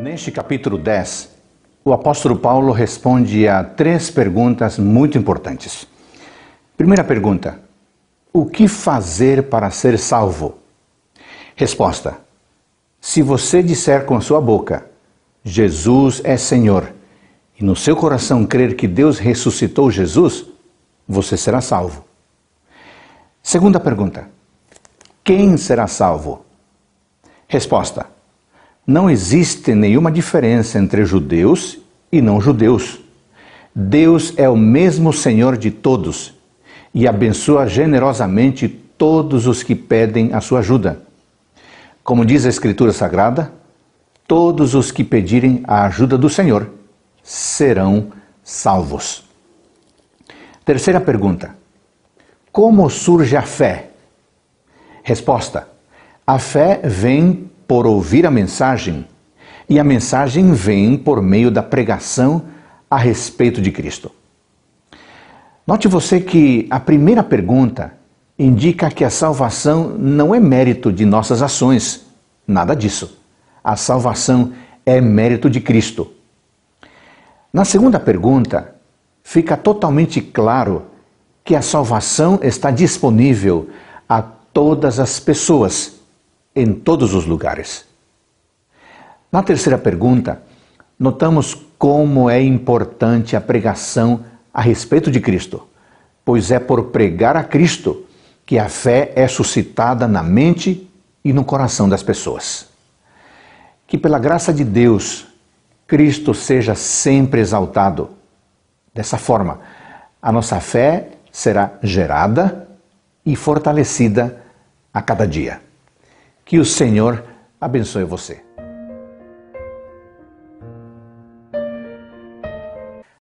Neste capítulo 10, o apóstolo Paulo responde a três perguntas muito importantes. Primeira pergunta: o que fazer para ser salvo? Resposta: se você disser com sua boca, Jesus é Senhor, e no seu coração crer que Deus ressuscitou Jesus, você será salvo. Segunda pergunta: quem será salvo? Resposta: não existe nenhuma diferença entre judeus e não judeus. Deus é o mesmo Senhor de todos e abençoa generosamente todos os que pedem a sua ajuda. Como diz a Escritura Sagrada, todos os que pedirem a ajuda do Senhor serão salvos. Terceira pergunta: como surge a fé? Resposta: a fé vem por ouvir a mensagem, e a mensagem vem por meio da pregação a respeito de Cristo. Note você que a primeira pergunta indica que a salvação não é mérito de nossas ações, nada disso. A salvação é mérito de Cristo. Na segunda pergunta, fica totalmente claro que a salvação está disponível a todas as pessoas, em todos os lugares. Na terceira pergunta, notamos como é importante a pregação a respeito de Cristo, pois é por pregar a Cristo que a fé é suscitada na mente e no coração das pessoas. Que pela graça de Deus, Cristo seja sempre exaltado. Dessa forma, a nossa fé será gerada e fortalecida a cada dia. Que o Senhor abençoe você.